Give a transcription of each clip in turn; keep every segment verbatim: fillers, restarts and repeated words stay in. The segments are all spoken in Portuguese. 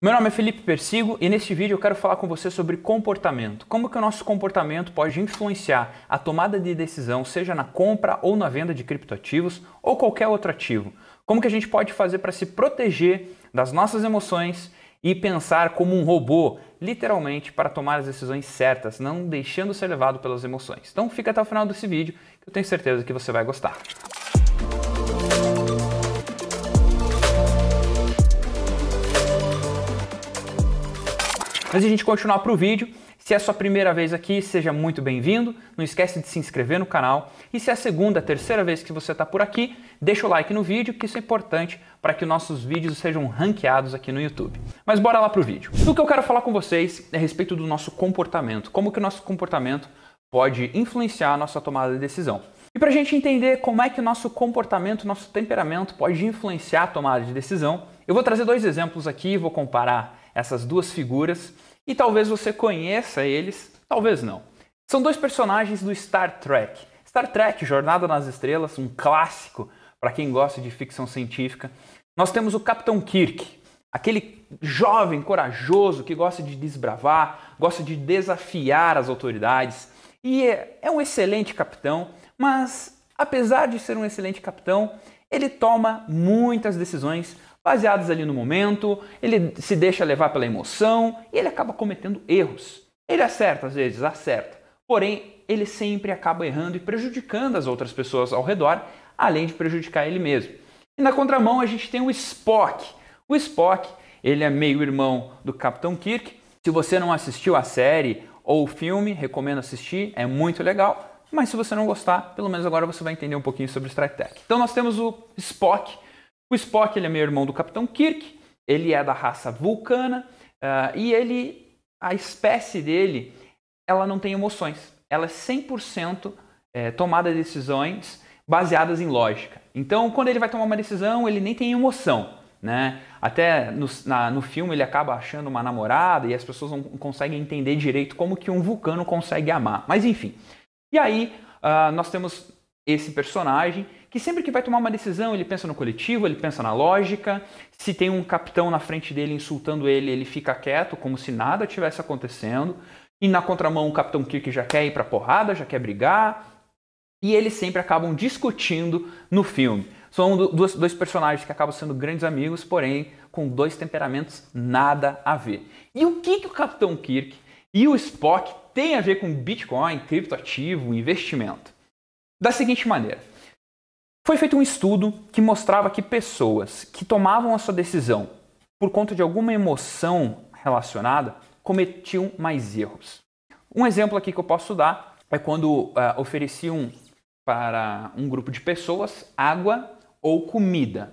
Meu nome é Felippe Percigo e neste vídeo eu quero falar com você sobre comportamento. Como que o nosso comportamento pode influenciar a tomada de decisão, seja na compra ou na venda de criptoativos ou qualquer outro ativo. Como que a gente pode fazer para se proteger das nossas emoções e pensar como um robô, literalmente, para tomar as decisões certas, não deixando ser levado pelas emoções. Então fica até o final desse vídeo que eu tenho certeza que você vai gostar. Antes de a gente continuar para o vídeo, se é a sua primeira vez aqui, seja muito bem-vindo, não esquece de se inscrever no canal e se é a segunda, terceira vez que você está por aqui, deixa o like no vídeo, que isso é importante para que nossos vídeos sejam ranqueados aqui no YouTube. Mas bora lá para o vídeo. O que eu quero falar com vocês é a respeito do nosso comportamento, como que o nosso comportamento pode influenciar a nossa tomada de decisão. E para a gente entender como é que o nosso comportamento, nosso temperamento pode influenciar a tomada de decisão, eu vou trazer dois exemplos aqui, vou comparar essas duas figuras e talvez você conheça eles, talvez não. São dois personagens do Star Trek. Star Trek, Jornada nas Estrelas, um clássico para quem gosta de ficção científica. Nós temos o Capitão Kirk, aquele jovem corajoso que gosta de desbravar, gosta de desafiar as autoridades e é um excelente capitão, mas apesar de ser um excelente capitão, ele toma muitas decisões baseadas ali no momento, ele se deixa levar pela emoção e ele acaba cometendo erros. Ele acerta às vezes, acerta, porém ele sempre acaba errando e prejudicando as outras pessoas ao redor, além de prejudicar ele mesmo. E na contramão a gente tem o Spock. O Spock, ele é meio irmão do Capitão Kirk. Se você não assistiu a série ou o filme, recomendo assistir, é muito legal. Mas se você não gostar, pelo menos agora você vai entender um pouquinho sobre Star Trek. Então nós temos o Spock. O Spock ele é meio irmão do Capitão Kirk, ele é da raça vulcana uh, e ele, a espécie dele, ela não tem emoções. Ela é cem por cento é, tomada de decisões baseadas em lógica. Então quando ele vai tomar uma decisão, ele nem tem emoção, né? Até no, na, no filme ele acaba achando uma namorada e as pessoas não conseguem entender direito como que um vulcano consegue amar. Mas enfim... E aí uh, nós temos esse personagem que sempre que vai tomar uma decisão, ele pensa no coletivo, ele pensa na lógica. Se tem um capitão na frente dele insultando ele, ele fica quieto, como se nada tivesse acontecendo. E na contramão, o Capitão Kirk já quer ir pra porrada, já quer brigar. E eles sempre acabam discutindo no filme. São dois, dois personagens que acabam sendo grandes amigos, porém com dois temperamentos nada a ver. E o que, que o Capitão Kirk e o Spock tem a ver com Bitcoin, criptoativo, investimento? Da seguinte maneira, foi feito um estudo que mostrava que pessoas que tomavam a sua decisão por conta de alguma emoção relacionada, cometiam mais erros. Um exemplo aqui que eu posso dar é quando uh, ofereciam para um grupo de pessoas água ou comida.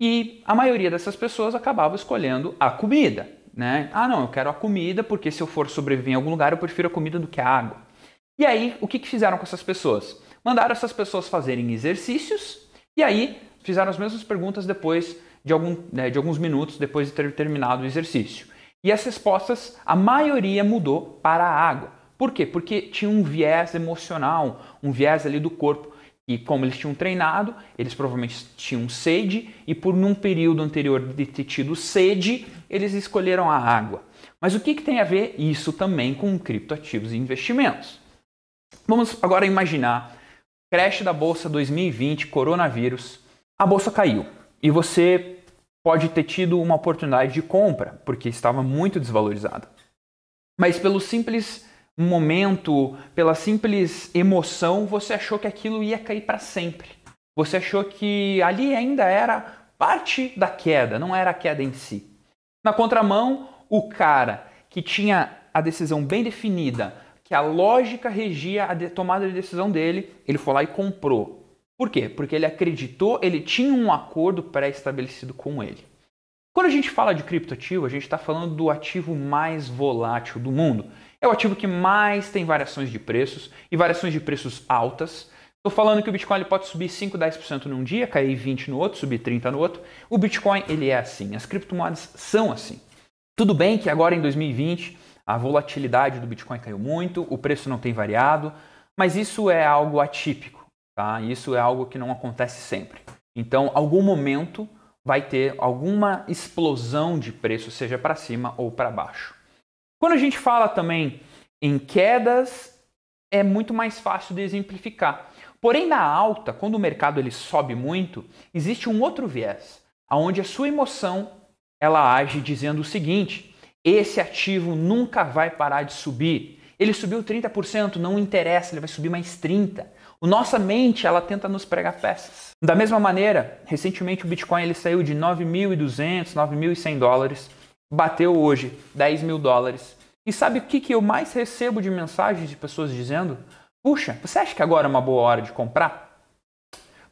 E a maioria dessas pessoas acabava escolhendo a comida. Né? Ah, não, eu quero a comida porque se eu for sobreviver em algum lugar eu prefiro a comida do que a água. E aí, o que que fizeram com essas pessoas? Mandaram essas pessoas fazerem exercícios e aí fizeram as mesmas perguntas depois de, algum, né, de alguns minutos depois de ter terminado o exercício. E as respostas, a maioria mudou para a água. Por quê? Porque tinha um viés emocional, um viés ali do corpo. E como eles tinham treinado, eles provavelmente tinham sede e por num período anterior de ter tido sede, eles escolheram a água. Mas o que, que tem a ver isso também com criptoativos e investimentos? Vamos agora imaginar, crash da Bolsa dois mil e vinte, coronavírus, a Bolsa caiu e você pode ter tido uma oportunidade de compra, porque estava muito desvalorizada. Mas pelo simples... um momento, pela simples emoção, você achou que aquilo ia cair para sempre. Você achou que ali ainda era parte da queda, não era a queda em si. Na contramão, o cara que tinha a decisão bem definida, que a lógica regia a de- tomada de decisão dele, ele foi lá e comprou. Por quê? Porque ele acreditou, ele tinha um acordo pré-estabelecido com ele. Quando a gente fala de criptoativo, a gente está falando do ativo mais volátil do mundo. É o ativo que mais tem variações de preços e variações de preços altas. Estou falando que o Bitcoin ele pode subir cinco, dez por cento num dia, cair vinte por cento no outro, subir trinta por cento no outro. O Bitcoin ele é assim, as criptomoedas são assim. Tudo bem que agora em dois mil e vinte a volatilidade do Bitcoin caiu muito, o preço não tem variado, mas isso é algo atípico, tá? Isso é algo que não acontece sempre. Então, algum momento... vai ter alguma explosão de preço, seja para cima ou para baixo. Quando a gente fala também em quedas, é muito mais fácil de exemplificar. Porém, na alta, quando o mercado ele sobe muito, existe um outro viés, onde a sua emoção ela age dizendo o seguinte: esse ativo nunca vai parar de subir. Ele subiu trinta por cento, não interessa, ele vai subir mais trinta por cento. A nossa mente ela tenta nos pregar peças. Da mesma maneira, recentemente o Bitcoin ele saiu de nove mil e duzentos, nove mil e cem dólares, bateu hoje dez mil dólares. E sabe o que, que eu mais recebo de mensagens de pessoas dizendo? Puxa, você acha que agora é uma boa hora de comprar?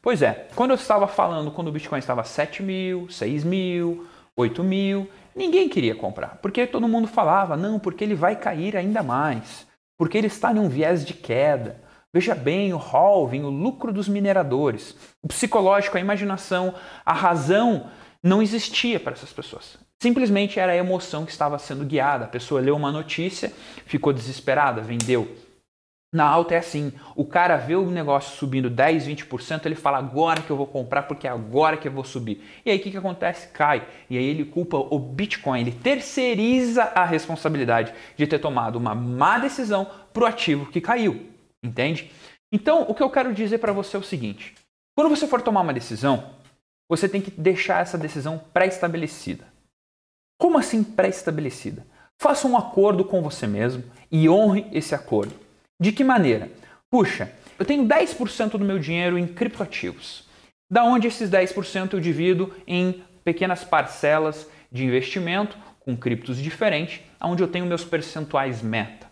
Pois é, quando eu estava falando, quando o Bitcoin estava sete mil, seis mil, oito mil, ninguém queria comprar, porque todo mundo falava, não, porque ele vai cair ainda mais, porque ele está em um viés de queda. Veja bem, o halving, o lucro dos mineradores, o psicológico, a imaginação, a razão não existia para essas pessoas. Simplesmente era a emoção que estava sendo guiada. A pessoa leu uma notícia, ficou desesperada, vendeu. Na alta é assim, o cara vê o negócio subindo dez por cento, vinte por cento, ele fala agora que eu vou comprar porque é agora que eu vou subir. E aí o que, que acontece? Cai. E aí ele culpa o Bitcoin, ele terceiriza a responsabilidade de ter tomado uma má decisão para o ativo que caiu. Entende? Então, o que eu quero dizer para você é o seguinte: quando você for tomar uma decisão, você tem que deixar essa decisão pré-estabelecida. Como assim pré-estabelecida? Faça um acordo com você mesmo e honre esse acordo. De que maneira? Puxa, eu tenho dez por cento do meu dinheiro em criptoativos. Da onde esses dez por cento eu divido em pequenas parcelas de investimento com criptos diferentes, onde eu tenho meus percentuais meta.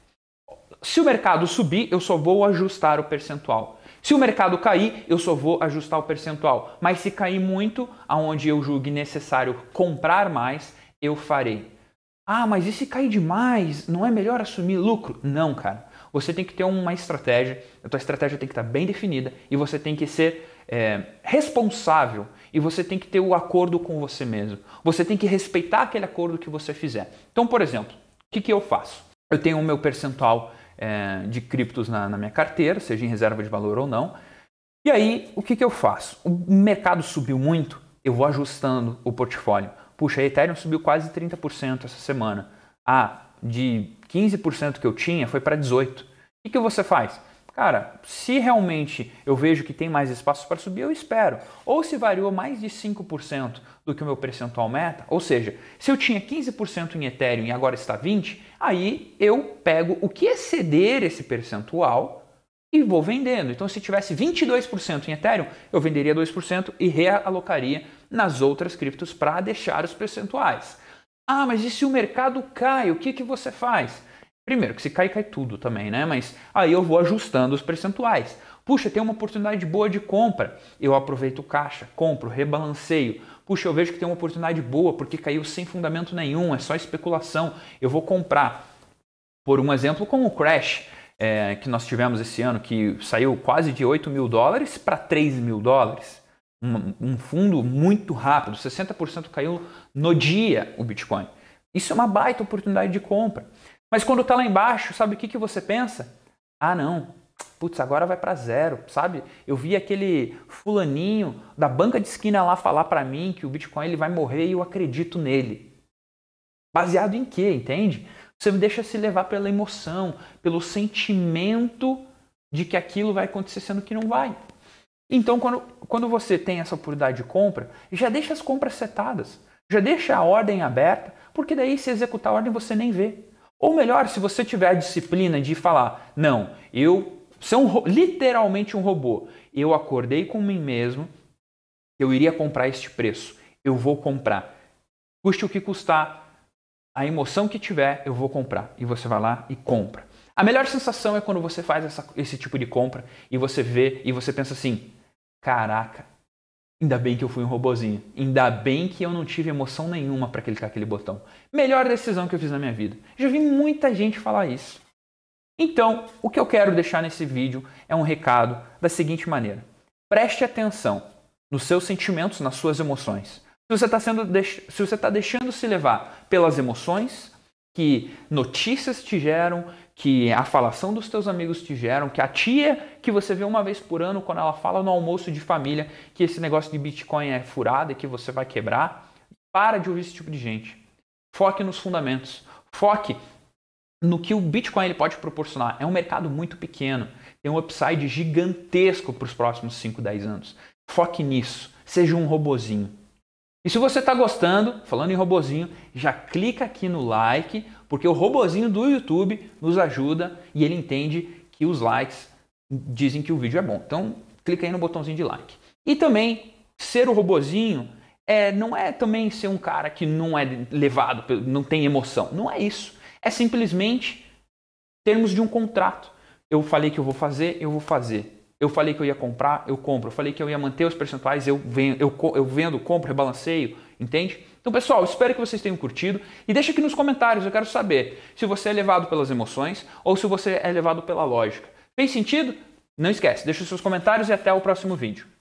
Se o mercado subir, eu só vou ajustar o percentual. Se o mercado cair, eu só vou ajustar o percentual. Mas se cair muito, aonde eu julgue necessário comprar mais, eu farei. Ah, mas e se cair demais? Não é melhor assumir lucro? Não, cara. Você tem que ter uma estratégia, a tua estratégia tem que estar bem definida e você tem que ser é, responsável e você tem que ter o acordo com você mesmo. Você tem que respeitar aquele acordo que você fizer. Então, por exemplo, o que, que eu faço? Eu tenho o meu percentual É, de criptos na, na minha carteira, seja em reserva de valor ou não. E aí, o que, que eu faço? O mercado subiu muito, eu vou ajustando o portfólio. Puxa, a Ethereum subiu quase trinta por cento essa semana. Ah, de quinze por cento que eu tinha, foi para dezoito por cento. O que, que você faz? Cara, se realmente eu vejo que tem mais espaço para subir, eu espero. Ou se variou mais de cinco por cento do que o meu percentual meta, ou seja, se eu tinha quinze por cento em Ethereum e agora está vinte por cento, aí eu pego o que exceder esse percentual e vou vendendo. Então, se tivesse vinte e dois por cento em Ethereum, eu venderia dois por cento e realocaria nas outras criptos para deixar os percentuais. Ah, mas e se o mercado cai, o que, que você faz? Primeiro, que se cai, cai tudo também, né? Mas aí eu vou ajustando os percentuais. Puxa, tem uma oportunidade boa de compra. Eu aproveito o caixa, compro, rebalanceio. Puxa, eu vejo que tem uma oportunidade boa porque caiu sem fundamento nenhum, é só especulação. Eu vou comprar. Por um exemplo, como o crash é, que nós tivemos esse ano, que saiu quase de oito mil dólares para três mil dólares. Um, um fundo muito rápido, sessenta por cento caiu no dia o Bitcoin. Isso é uma baita oportunidade de compra. Mas quando está lá embaixo, sabe o que, que você pensa? Ah, não. Putz, agora vai para zero, sabe? Eu vi aquele fulaninho da banca de esquina lá falar para mim que o Bitcoin ele vai morrer e eu acredito nele. Baseado em quê, entende? Você me deixa se levar pela emoção, pelo sentimento de que aquilo vai acontecer, sendo que não vai. Então, quando, quando você tem essa oportunidade de compra, já deixa as compras setadas. Já deixa a ordem aberta, porque daí se executar a ordem você nem vê. Ou melhor, se você tiver a disciplina de falar, não, eu sou literalmente um robô, eu acordei com mim mesmo, eu iria comprar este preço, eu vou comprar. Custe o que custar, a emoção que tiver, eu vou comprar. E você vai lá e compra. A melhor sensação é quando você faz essa, esse tipo de compra e você vê e você pensa assim, caraca, ainda bem que eu fui um robozinho. Ainda bem que eu não tive emoção nenhuma para clicar aquele botão. Melhor decisão que eu fiz na minha vida. Já vi muita gente falar isso. Então, o que eu quero deixar nesse vídeo é um recado da seguinte maneira. Preste atenção nos seus sentimentos, nas suas emoções. Se você está sendo deix... se você está deixando se levar pelas emoções que notícias te geram, que a falação dos teus amigos te geram, que a tia que você vê uma vez por ano quando ela fala no almoço de família que esse negócio de Bitcoin é furado e que você vai quebrar. Para de ouvir esse tipo de gente. Foque nos fundamentos. Foque no que o Bitcoin ele pode proporcionar. É um mercado muito pequeno. Tem um upside gigantesco para os próximos cinco, dez anos. Foque nisso. Seja um robozinho. E se você está gostando, falando em robozinho, já clica aqui no like, porque o robozinho do YouTube nos ajuda e ele entende que os likes dizem que o vídeo é bom. Então, clica aí no botãozinho de like. E também, ser o robozinho é, não é também ser um cara que não é levado, não tem emoção. Não é isso. É simplesmente termos de um contrato. Eu falei que eu vou fazer, eu vou fazer. Eu falei que eu ia comprar, eu compro. Eu falei que eu ia manter os percentuais, eu vendo, eu, eu vendo, compro, rebalanceio, entende? Então, pessoal, espero que vocês tenham curtido. E deixa aqui nos comentários, eu quero saber se você é levado pelas emoções ou se você é levado pela lógica. Fez sentido? Não esquece, deixa os seus comentários e até o próximo vídeo.